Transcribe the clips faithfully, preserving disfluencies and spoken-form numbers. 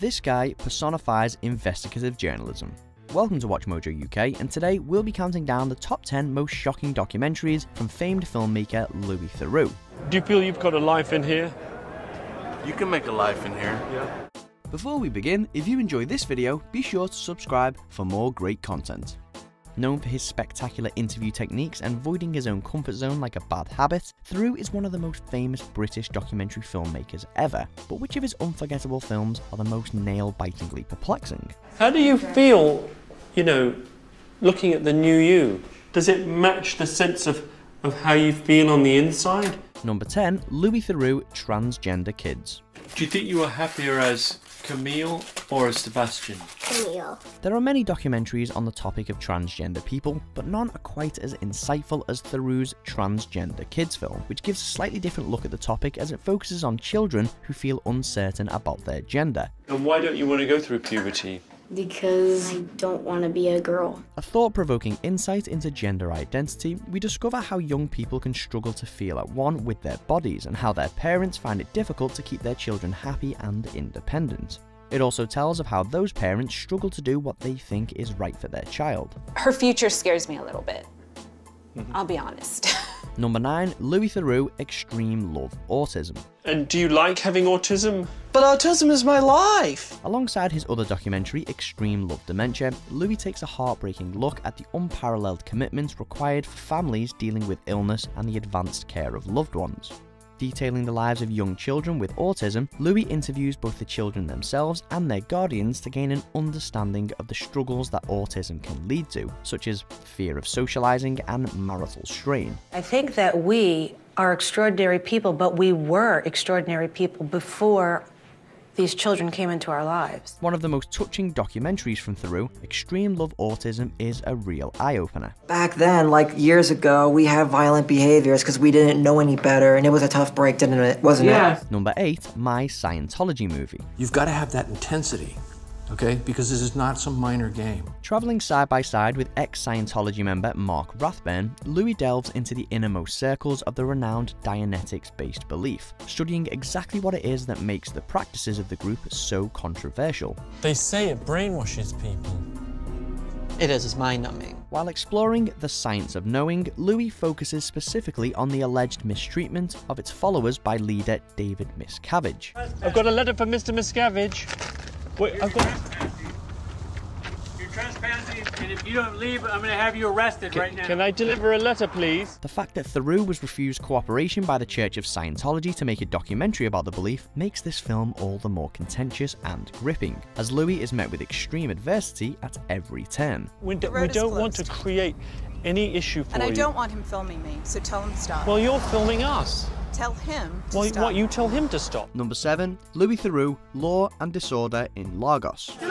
This guy personifies investigative journalism. Welcome to WatchMojo U K, and today we'll be counting down the top ten most shocking documentaries from famed filmmaker Louis Theroux. Do you feel you've got a life in here? You can make a life in here. Yeah. Before we begin, if you enjoy this video, be sure to subscribe for more great content. Known for his spectacular interview techniques and voiding his own comfort zone like a bad habit, Theroux is one of the most famous British documentary filmmakers ever. But which of his unforgettable films are the most nail-bitingly perplexing? How do you feel, you know, looking at the new you? Does it match the sense of, of how you feel on the inside? Number ten. Louis Theroux, Transgender Kids. Do you think you were happier as Camille or as Sebastian? Camille. There are many documentaries on the topic of transgender people, but none are quite as insightful as Theroux's Transgender Kids film, which gives a slightly different look at the topic as it focuses on children who feel uncertain about their gender. And why don't you want to go through puberty? Because I don't want to be a girl. A thought-provoking insight into gender identity, we discover how young people can struggle to feel at one with their bodies and how their parents find it difficult to keep their children happy and independent. It also tells of how those parents struggle to do what they think is right for their child. Her future scares me a little bit. Mm-hmm. I'll be honest. Number nine. Louis Theroux, Extreme Love, Autism. And do you like having autism? But autism is my life! Alongside his other documentary, Extreme Love, Dementia, Louis takes a heartbreaking look at the unparalleled commitments required for families dealing with illness and the advanced care of loved ones. Detailing the lives of young children with autism, Louis interviews both the children themselves and their guardians to gain an understanding of the struggles that autism can lead to, such as fear of socializing and marital strain. I think that we are extraordinary people, but we were extraordinary people before these children came into our lives. One of the most touching documentaries from Theroux, Extreme Love Autism, is a real eye-opener. Back then, like years ago, we had violent behaviors because we didn't know any better, and it was a tough break, didn't it? Wasn't yeah. it? Number eight, My Scientology Movie. You've got to have that intensity, okay? Because this is not some minor game. Traveling side by side with ex-Scientology member Mark Rathburn, Louis delves into the innermost circles of the renowned Dianetics-based belief, studying exactly what it is that makes the practices of the group so controversial. They say it brainwashes people. It is, it's mind-numbing. While exploring the science of knowing, Louis focuses specifically on the alleged mistreatment of its followers by leader David Miscavige. I've got a letter for Mister Miscavige. Wait, You're, I've got... trespassing. You're trespassing, and if you don't leave, I'm going to have you arrested C right now. Can I deliver a letter, please? The fact that Theroux was refused cooperation by the Church of Scientology to make a documentary about the belief makes this film all the more contentious and gripping, as Louis is met with extreme adversity at every turn. We, we don't closed. want to create any issue for you. And I you. don't want him filming me, so tell him stop. Well, you're filming us. Tell him to well, stop. What, you tell him to stop. Number seven, Louis Theroux, Law and Disorder in Lagos. A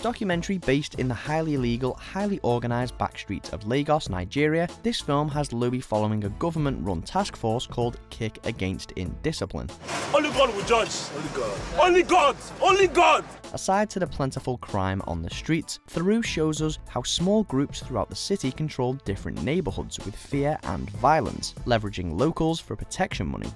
documentary based in the highly illegal, highly organised backstreets of Lagos, Nigeria, this film has Louis following a government-run task force called Kick Against Indiscipline. Only God will judge. Only God. Only God. Only God. Aside to the plentiful crime on the streets, Theroux shows us how small groups throughout the city control different neighbourhoods with fear and violence, leveraging locals for protection money.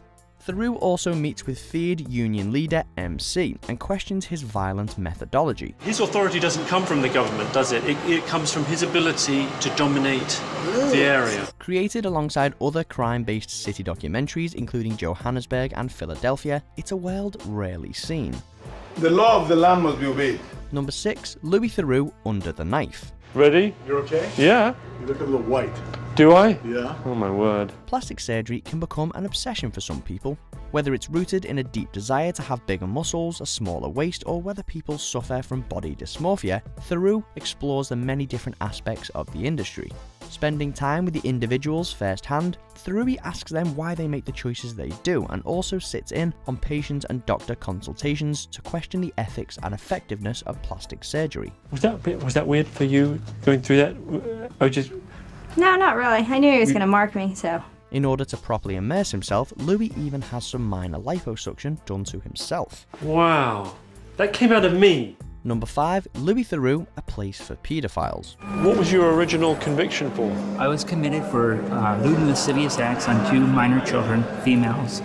Theroux also meets with feared union leader M C and questions his violent methodology. His authority doesn't come from the government, does it? It, it comes from his ability to dominate the area. Created alongside other crime-based city documentaries, including Johannesburg and Philadelphia, it's a world rarely seen. The law of the land must be obeyed. Number six, Louis Theroux, Under the Knife. Ready? You're okay? Yeah. You look a little white. Do I? Yeah. Oh my word. Plastic surgery can become an obsession for some people, whether it's rooted in a deep desire to have bigger muscles, a smaller waist, or whether people suffer from body dysmorphia. Theroux explores the many different aspects of the industry. Spending time with the individuals firsthand, Theroux asks them why they make the choices they do and also sits in on patient and doctor consultations to question the ethics and effectiveness of plastic surgery. Was that, was that weird for you going through that? I just... No, not really. I knew he was going to mark me, so... In order to properly immerse himself, Louis even has some minor liposuction done to himself. Wow. That came out of me. Number five, Louis Theroux, A Place for Pedophiles. What was your original conviction for? I was committed for uh, lewd and lascivious acts on two minor children, females,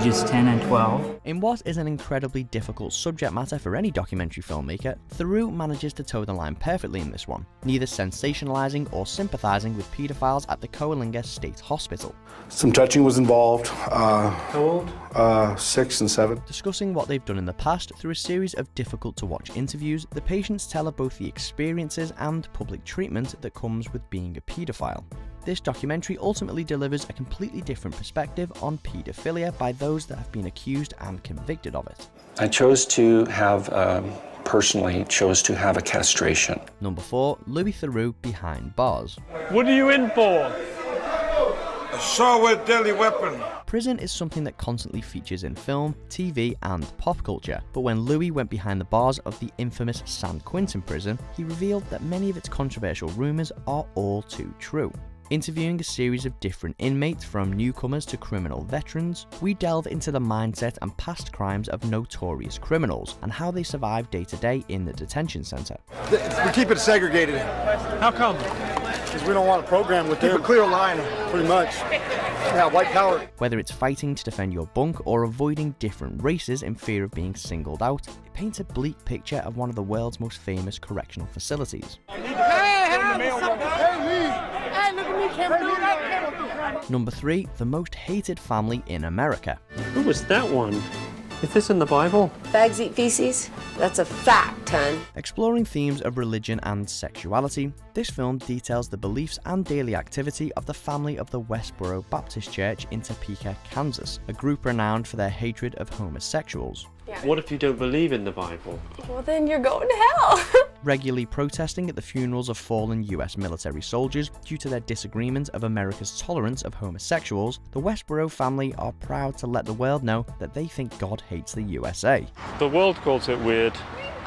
ages ten and twelve. In what is an incredibly difficult subject matter for any documentary filmmaker, Theroux manages to toe the line perfectly in this one, neither sensationalising or sympathising with paedophiles at the Coalinga State Hospital. Some touching was involved. Uh, How old? Uh, six and seven. Discussing what they've done in the past through a series of difficult-to-watch interviews, the patients tell of both the experiences and public treatment that comes with being a paedophile. This documentary ultimately delivers a completely different perspective on paedophilia by those that have been accused and convicted of it. I chose to have, um, personally, chose to have a castration. Number four, Louis Theroux behind bars. What are you in for? A show with deadly weapon. Prison is something that constantly features in film, T V and pop culture, but when Louis went behind the bars of the infamous San Quentin prison, he revealed that many of its controversial rumours are all too true. Interviewing a series of different inmates from newcomers to criminal veterans, we delve into the mindset and past crimes of notorious criminals and how they survive day to day in the detention centre. We keep it segregated. How come? Because we don't want to program with them. Keep a clear line, pretty much. Yeah, white power. Whether it's fighting to defend your bunk or avoiding different races in fear of being singled out, it paints a bleak picture of one of the world's most famous correctional facilities. Number three, the most hated family in America. Who was that one? Is this in the Bible? Fags eat feces? That's a fact, hun. Exploring themes of religion and sexuality, this film details the beliefs and daily activity of the family of the Westboro Baptist Church in Topeka, Kansas, a group renowned for their hatred of homosexuals. Yeah. What if you don't believe in the Bible? Well, then you're going to hell. Regularly protesting at the funerals of fallen U S military soldiers due to their disagreement of America's tolerance of homosexuals, the Westboro family are proud to let the world know that they think God hates the U S A. The world calls it weird.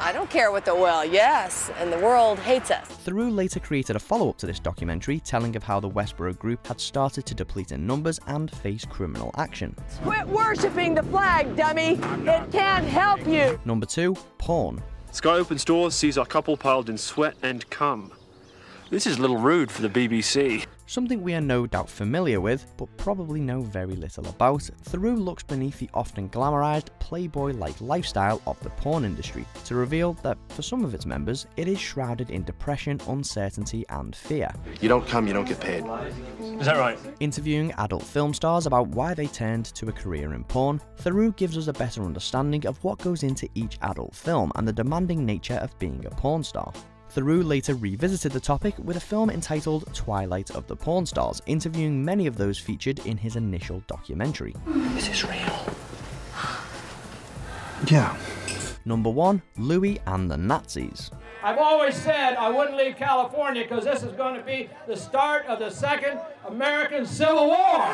I don't care what the world, yes, and the world hates us. Theroux later created a follow-up to this documentary, telling of how the Westboro group had started to deplete in numbers and face criminal action. Quit worshipping the flag, dummy! It can't help you! Number two, porn. Sky opens doors, sees our couple piled in sweat and cum. This is a little rude for the B B C. Something we are no doubt familiar with, but probably know very little about, Theroux looks beneath the often glamorised, playboy-like lifestyle of the porn industry to reveal that, for some of its members, it is shrouded in depression, uncertainty and fear. You don't come, you don't get paid. Is that right? Interviewing adult film stars about why they turned to a career in porn, Theroux gives us a better understanding of what goes into each adult film and the demanding nature of being a porn star. Theroux later revisited the topic with a film entitled Twilight of the Porn Stars, interviewing many of those featured in his initial documentary. Is this real? Yeah. Number one, Louis and the Nazis. I've always said I wouldn't leave California because this is going to be the start of the second American Civil War.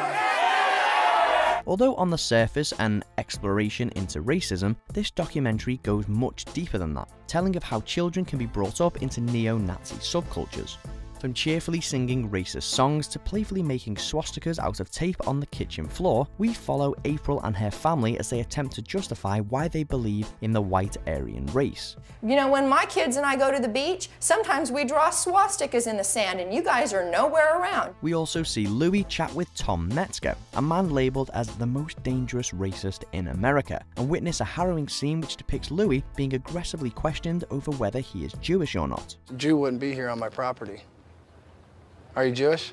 Although on the surface an exploration into racism, this documentary goes much deeper than that, telling of how children can be brought up into neo-Nazi subcultures. From cheerfully singing racist songs to playfully making swastikas out of tape on the kitchen floor, we follow April and her family as they attempt to justify why they believe in the white Aryan race. You know, when my kids and I go to the beach, sometimes we draw swastikas in the sand and you guys are nowhere around. We also see Louis chat with Tom Metzger, a man labelled as the most dangerous racist in America, and witness a harrowing scene which depicts Louis being aggressively questioned over whether he is Jewish or not. A Jew wouldn't be here on my property. Are you Jewish?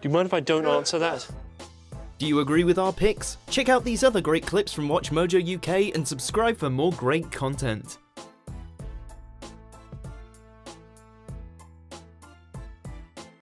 Do you mind if I don't answer that? Do you agree with our picks? Check out these other great clips from WatchMojo U K and subscribe for more great content.